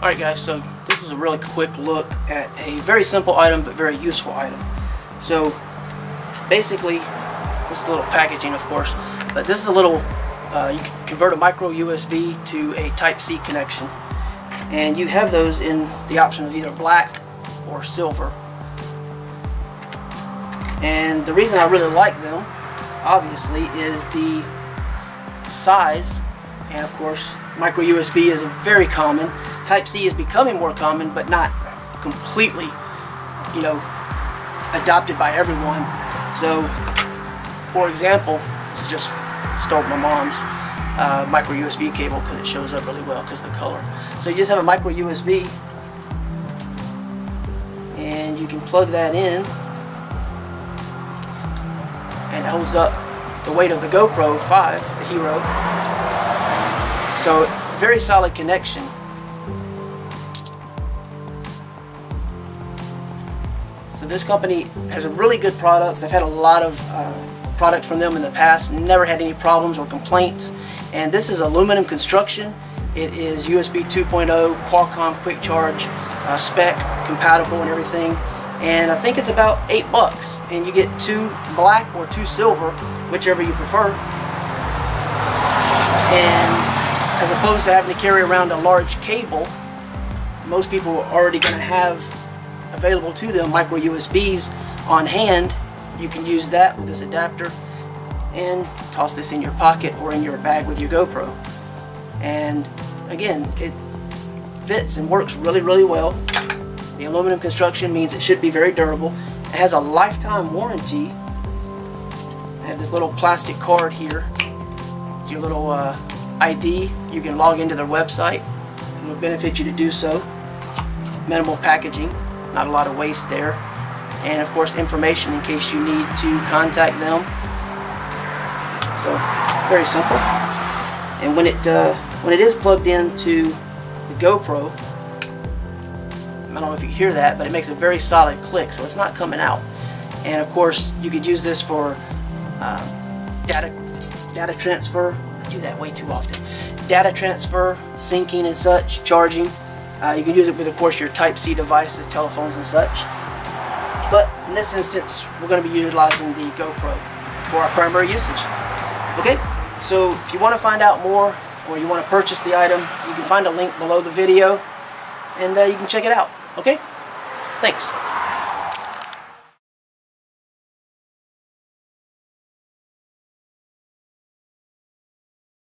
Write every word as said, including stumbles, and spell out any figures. Alright guys, so this is a really quick look at a very simple item but very useful item. So basically, this is a little packaging of course, but this is a little, uh, you can convert a micro U S B to a Type C connection. And you have those in the option of either black or silver. And the reason I really like them, obviously, is the size, and of course micro U S B is very common. Type C is becoming more common, but not completely, you know, adopted by everyone. So for example, this is just stole my mom's uh, micro U S B cable because it shows up really well because of the color. So you just have a micro U S B and you can plug that in, and it holds up the weight of the GoPro five, the Hero. So very solid connection. So this company has a really good products. I've had a lot of uh, products from them in the past, never had any problems or complaints. And this is aluminum construction. It is U S B two point oh, Qualcomm quick charge uh, spec compatible and everything. And I think it's about eight bucks, and you get two black or two silver, whichever you prefer. And as opposed to having to carry around a large cable, most people are already going to have available to them micro U S Bs on hand. You can use that with this adapter and toss this in your pocket or in your bag with your GoPro. And again, it fits and works really, really well. The aluminum construction means it should be very durable. It has a lifetime warranty. I have this little plastic card here. It's your little uh, I D. You can log into their website. It will benefit you to do so. Minimal packaging, not a lot of waste there. And of course, information in case you need to contact them. So very simple. And when it uh, when it is plugged into the GoPro, I don't know if you hear that, but it makes a very solid click, so it's not coming out. And of course, you could use this for uh, data data transfer. I do that way too often. Data transfer, syncing and such, charging. Uh, you can use it with, of course, your Type C devices, telephones and such. But in this instance, we're going to be utilizing the GoPro for our primary usage. Okay, so if you want to find out more or you want to purchase the item, you can find a link below the video, and uh, you can check it out. Okay? Thanks.